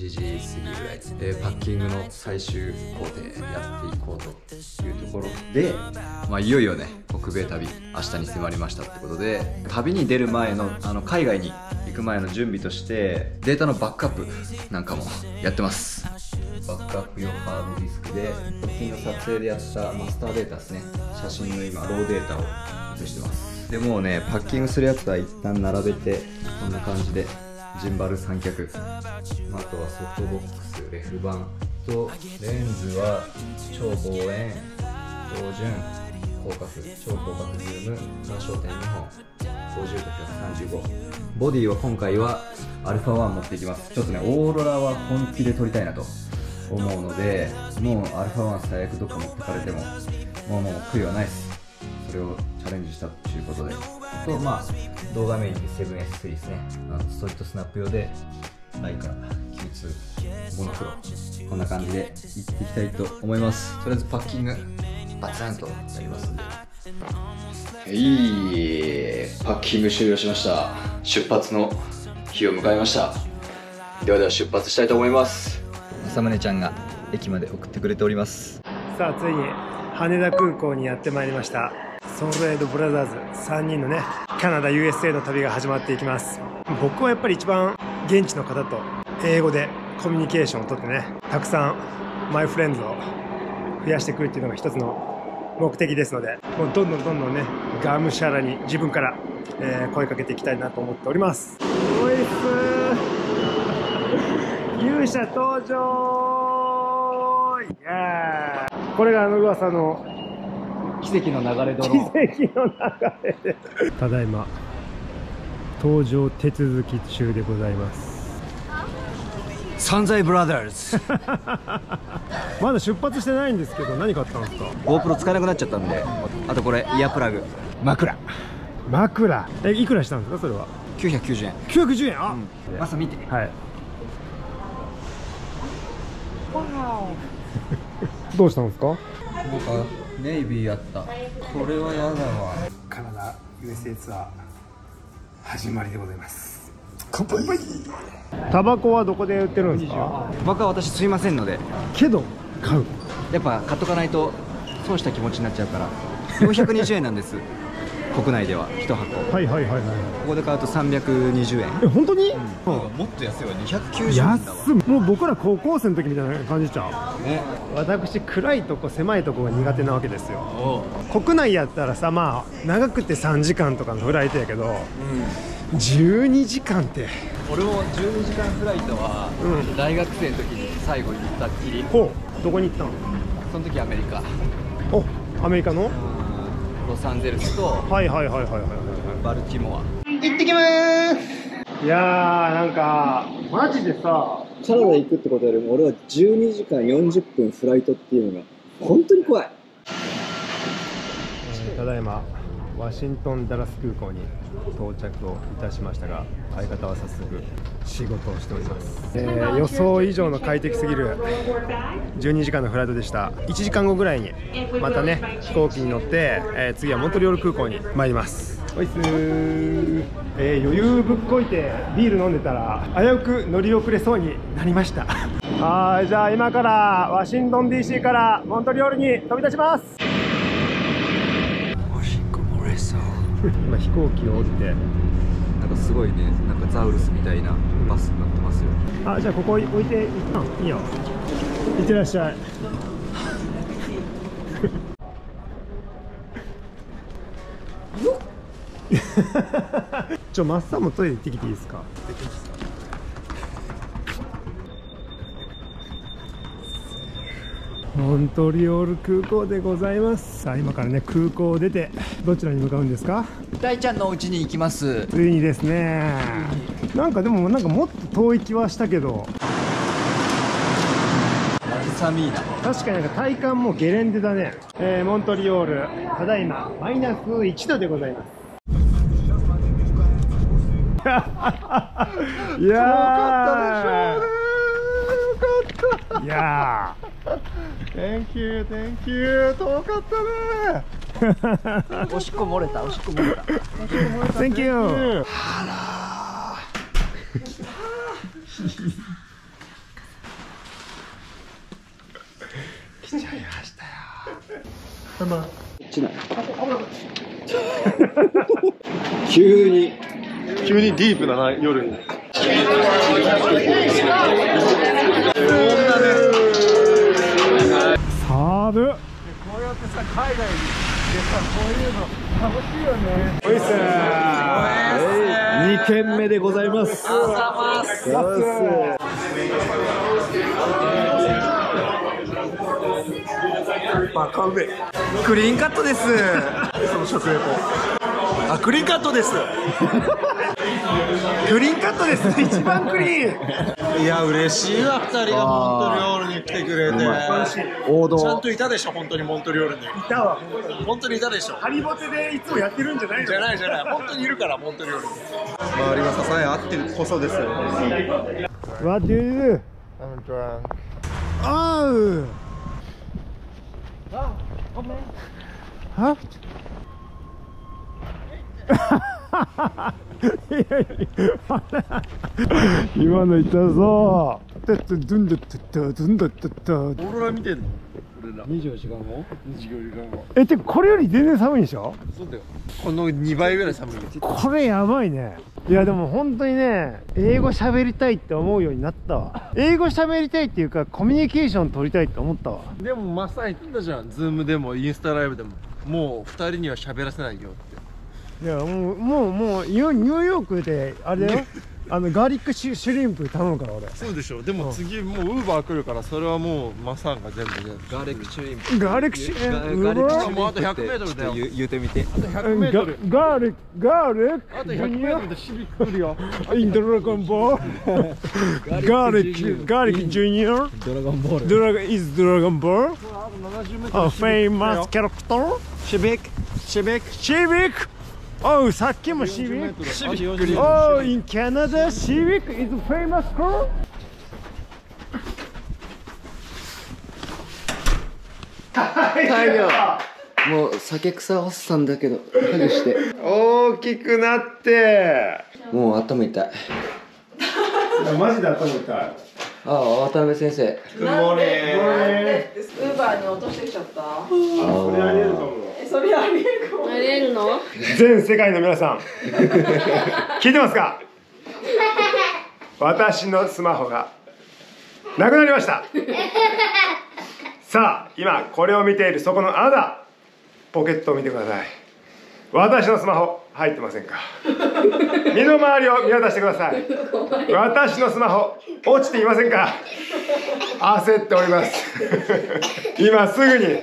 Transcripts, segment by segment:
8時過ぎぐらい、パッキングの最終工程やっていこうというところで、いよいよね、北米旅明日に迫りましたってことで、旅に出る前の、海外に行く前の準備としてデータのバックアップなんかもやってます。バックアップ用ハードディスクで直近の撮影でやったマスターデータですね、写真の今ローデータを用意してます。でもうね、パッキングするやつは一旦並べてこんな感じでジンバル三脚、あとはソフトボックス、レフ板とレンズは超望遠、標準、広角、超広角ズーム、単焦点2本、50×135。ボディは今回は α1 持っていきます。ちょっとね、オーロラは本気で撮りたいなと思うので、もう α1 最悪どこ持ってかれてももう悔いはないです。それをチャレンジしたということで、あと動画メインで 7S3 ですね、ストリートスナップ用でライカ Q2 モノクロ、こんな感じで行っていきたいと思います。とりあえずパッキングバツンとやりますんで、パッキング終了しました。出発の日を迎えました。ではでは出発したいと思います。正宗ちゃんが駅まで送ってくれております。さあ、ついに羽田空港にやってまいりました。ソンレードブラザーズ3人のね、カナダ USA の旅が始まっていきます。僕はやっぱり一番現地の方と英語でコミュニケーションをとってね、たくさんマイフレンズを増やしてくるっていうのが一つの目的ですので、もうどんどんね、がむしゃらに自分から、声かけていきたいなと思っております。おいっすー、勇者登場、イエーイ。これが噂の奇跡の流れドローン。奇跡の流れでただいま搭乗手続き中でございます。サンザイブラザーズまだ出発してないんですけど、何買ったんですか？ GoPro 使えなくなっちゃったんで、あとこれイヤープラグ、枕いくらしたんですか？それは990円。990円。あ、マサ見て、はい、どうしたんですか？ネイビーやった。これはやだわ。カナダ USA ツアー始まりでございます。乾杯。タバコはどこで売ってるんですか？タバコは私吸いませんので、けど買う、やっぱ買っとかないと損した気持ちになっちゃうから、420円なんです国内では1箱。はいはいはいはい。ここで買うと320円。え、本当に？もっと安いわ、290円だわ。もう僕ら高校生の時みたいな感じちゃうね。私、暗いとこ狭いとこが苦手なわけですよ。国内やったらさ、長くて3時間とかのフライトやけど、12時間って。俺も12時間フライトは大学生の時に最後に行ったっきり。ほう、どこに行ったの？その時アメリカ。お、アメリカのロサンゼルスとバルティモア行ってきます。いやー、なんかマジでさ、カナダ行くってことよりも俺は12時間40分フライトっていうのが本当に怖い。ただいまワシントンダラス空港に到着をいたしましたが、相方は早速仕事をしております。予想以上の快適すぎる12時間のフライトでした。1時間後ぐらいにまたね、飛行機に乗って、次はモントリオール空港に参ります。おいっすー、余裕ぶっこいてビール飲んでたら危うく乗り遅れそうになりましたはい、じゃあ今からワシントン DC からモントリオールに飛び立ちます。今飛行機を降りて、なんかすごいね、なんかザウルスみたいなバスになってますよ。あ、じゃあここ置いていったんいいよ。いってらっしゃいマッサンもトイレ行ってきていいですか？モントリオール空港でございます。さあ、今からね、空港を出てどちらに向かうんですか？大ちゃんのお家に行きます。ついにですね。なんかでも、なんかもっと遠い気はしたけど、確かになんか体感もゲレンデだね。モントリオールただいまマイナス1度でございますいやー、よかったでしょうね。よかった。いやーThank you, thank you。 遠かったねおしっこ漏れた、おしっこ漏れた。Thank you。 あらー来ちゃいましたよ。たま。ちない。急にディープだな夜に。サーブ。こうやってさ海外に。こういうの楽しいよね。おいっすー。2軒目でございます。バカ上。クリーンカットです。その食レポ。あ、クリーンカットです。クリーンカットですね。一番クリーン。いや嬉しいわ、2人がモントリオールに来てくれて。王道。ちゃんといたでしょ、本当にモントリオールに。いたわ。本当にいたでしょ。ハリボテでいつもやってるんじゃないの？じゃない。本当にいるからモントリオールに。周りが支え合ってるこそですよ。What do you? I'm drunk. Oh. Huh?今のいたぞー。オーロラ見てんの俺ら。24時間後？ 24時間後。え、てかこれより全然寒いでしょ。そうだよ、この2倍ぐらい寒い。これやばいね。いやでも本当にね、英語喋りたいって思うようになったわ。英語喋りたいっていうかコミュニケーション取りたいって思ったわ。でもマッサージ言ったじゃん、ズームでもインスタライブでも、もう2人には喋らせないよって。いやもうニューヨークであれだよガーリックシュリンプ頼むから俺。そうでしょ。でも次もうウーバー来るから、それはもうマサンが全部ガーリックシュリンプ。ガーリックシュリンプ。もうあと 100m だよ。言うてみて。あと 100m。ガーリック。あと 100m でシビック来るよ。インドラゴンボール。ガーリックジュニア。ドラゴンボール。ドラゴンボール。あと 70m。フェイマスキャラクター。シビック。おう、さっきもシビック。おう、in Canada, シビック is a famous girl? 大量。もう酒臭欲しさんだけど、ハグして。大きくなって。もう頭痛い。マジで頭痛い。ああ、渡辺先生。なんで、ウーバーに落としてきちゃった。あ、それありえるかも。それありえるの？全世界の皆さん聞いてますか？私のスマホがなくなりましたさあ今これを見ているそこのあなた、ポケットを見てください。私のスマホ入ってませんか？身の回りを見渡してください。私のスマホ落ちていませんか？焦っております今すぐに、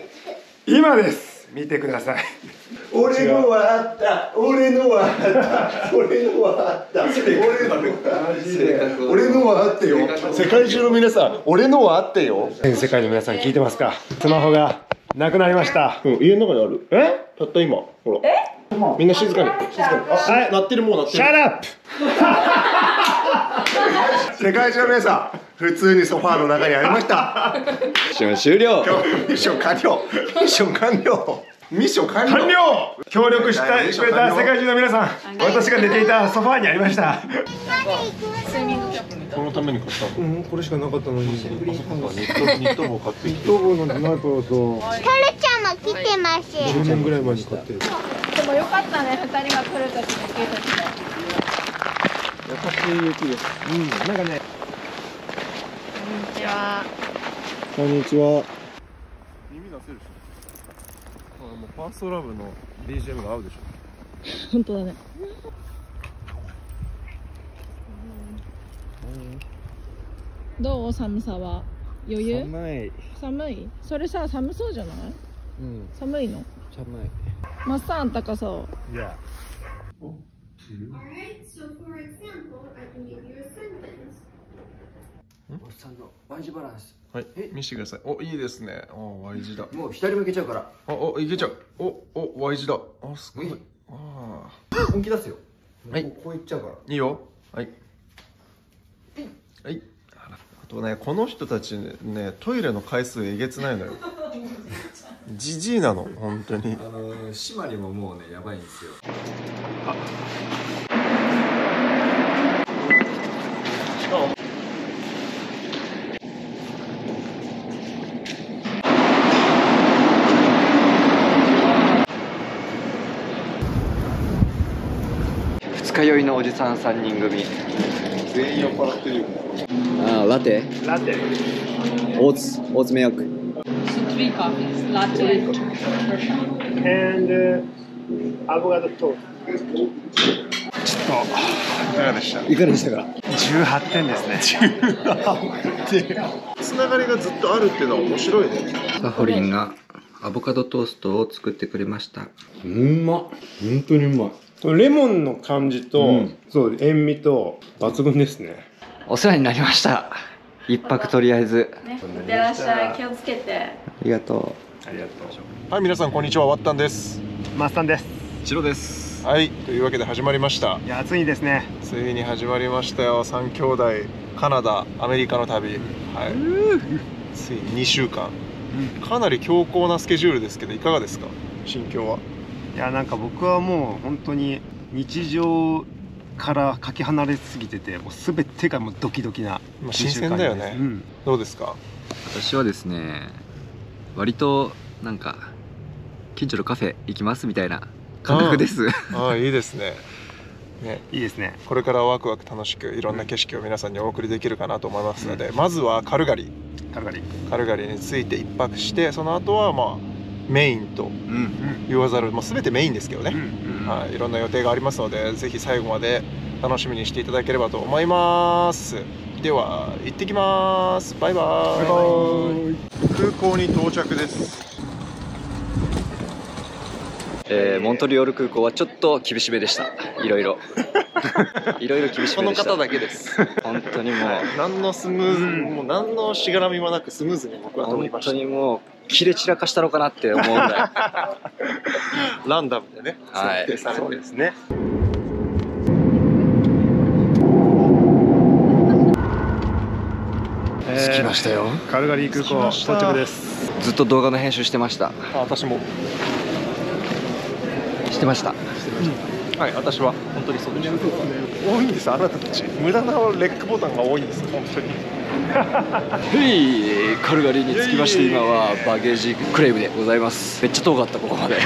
今です、見てください。俺のはあった、俺のはあったよ。世界中の皆さん、俺のはあったよ。全世界の皆さん聞いてますか？スマホがなくなりました。うん、家の中にある。え？たった今、ほら。みんな静かに。はい、鳴ってる、もう鳴ってる。シャラップ。世界中の皆さん、普通にソファーの中にありました。ミッション終了。ミッション完了。協力してくれた世界中の皆さん、私が寝ていたソファーにありました。このために買ったの。うん、これしかなかったのに。ニット帽買ってきて。ニット帽のないことと。タルちゃんも来てます。10年ぐらい前に買ってる。でも良かったね、2人が来る時と来る時で。優しい雪です。うん、なんかね。こんにちは。耳出せるし。もうファーストラブの BGM が合うでしょ。本当だね。どう、寒さは余裕？寒い。それさ、寒そうじゃない？うん。寒いの？寒い。マッサーン高そう。いや。おっさんの Y 字バランス。はい、見せてください。お、いいですね。お、Y 字だ。もう左向けちゃうから。お、いけちゃう。お、Y 字だ。あ、すごい。ああ。本気出すよ。はい。こういっちゃうから。いいよ。はい。はい。あとね、この人たちね、トイレの回数えげつないのよ。じじいなの、本当に。島にももうね、やばいんですよ。あ。二日酔いのおじさん3人組全員酔っ払ってるよ。ああ、ラテラテオーツメイク 3 coffees latte and avocado toast。 ちょっといかがでした？18点ですね。18点。つながりがずっとあるっていうのは面白いね。サホリンがアボカドトーストを作ってくれました。うまっ、本当にうまい。レモンの感じと、うん、そう塩味と抜群ですね。お世話になりました。一泊とりあえず、ね、いってらっしゃい。気をつけて。ありがとう。ありがとう。はい、皆さんこんにちは。ワッタンです。マスタンです。シロです。はい、というわけで始まりました。いや、ついにですね、ついに始まりましたよ。3兄弟カナダアメリカの旅、はい、ついに2週間。かなり強硬なスケジュールですけど、いかがですか、心境は？いや、なんか僕はもう本当に日常からかけ離れすぎてて、もう全てがもうドキドキな2週間です。新鮮だよね、うん、どうですか？私はですね、割となんか近所のカフェ行きますみたいな感覚です。ああ、いいですね。ね、いいですね。これからワクワク楽しくいろんな景色を皆さんにお送りできるかなと思いますので、うん、まずはカルガリについて1泊して、その後はまあメインと言わざる、まあ、全てメインですけどね、はい、いろんな予定がありますので、ぜひ最後まで楽しみにしていただければと思います。では行ってきます。バイバーイ。空港に到着です。モントリオール空港はちょっと厳しめでした。いろいろ厳しめでした。この方だけです。本当にもう何のスムーズ、もう何のしがらみもなくスムーズに僕は通りました。本当にもう切れ散らかしたのかなって思うぐらい。ランダムでね。はい。設定されてですね。着きましたよ。カルガリー空港到着です。ずっと動画の編集してました。あ、私も。してました。はい、私は本当にそうです。多いんです、あなたたち。無駄なレックボタンが多いんです、本当に。はい、カルガリーに着きまして、今はバゲージクレームでございます。めっちゃ遠かった、ここまで。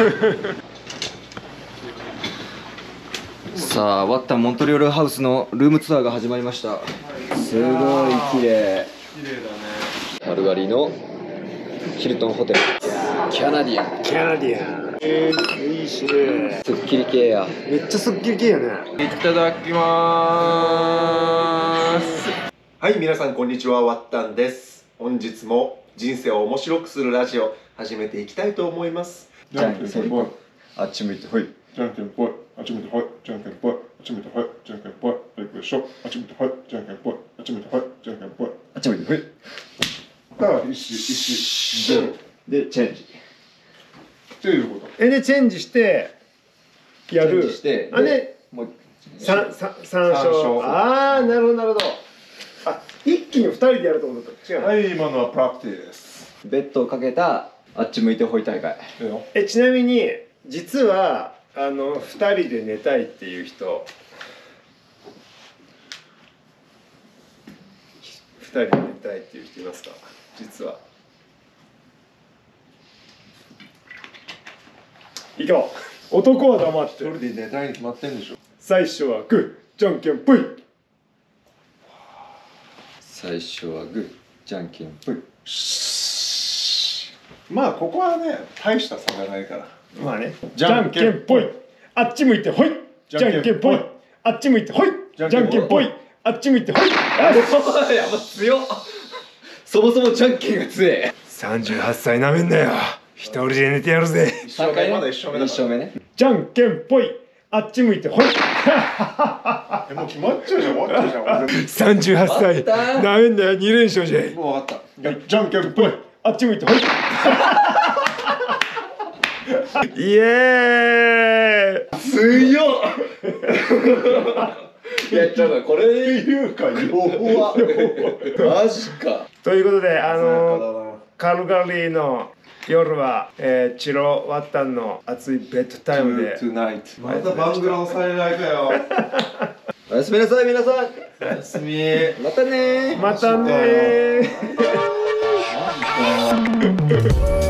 さあ、ワッタンモントリオールハウスのルームツアーが始まりました。すごい綺麗。綺麗だね。カルガリーのヒルトンホテル。キャナディアン。キャナディアン。いいしね。すっきり系や。めっちゃすっきり系やね。いただきまーす。はい、皆さんこんにちは、ワッタンです。本日も人生を面白くするラジオ始めていきたいと思います。じゃんけんぽい。あっち向いてほい。じゃんけんぽい。あっち向いてほい。じゃんけんぽい。あっち向いてほい。じゃんけんぽい。はい、これしょ。あっち向いてほい。じゃんけんぽい。あっち向いてほい。じゃんけんぽい。あっち向いてほい。だ、一、で、チェンジ。ということでチェンジしてやる。あれもう3勝。ああ、なるほどなるほど。あ、一気に2人でやると思った。違う。はい、今のはプラクティです。ベッドをかけたあっち向いてほい大会。ちなみに実は2人で寝たいっていう人、2人で寝たいっていう人いますか？実はいこう。男は黙って。一人で寝たいに決まってんでしょ。最初はグー、じゃんけんぽい。最初はグー、じゃんけんぽい。まあここはね、大した差がないから。まあね。じゃんけんぽい。あっち向いてほい。じゃんけんぽい。あっち向いてほい。じゃんけんぽい。あっち向いてほい。やば、強っ。そもそもじゃんけんが強え。38歳なめんなよ。一人で寝てやるぜ。3回まだ1勝目ね。じゃんけんぽい。あっち向いてほい。もう決まっちゃうじゃん。終わっちゃうじゃん。38歳なめんだよ。2連勝じゃん。もう分かった。じゃんけんぽい。あっち向いてほい。イエーイ、強っ。いや、ちょっとこれいうか弱っ。マジか。ということで、カルガリーの夜は、チロワッタンの熱いベッドタイムで。またバングローされないかよ。おやすみなさい、皆さん。おやすみ。またねー。またねー。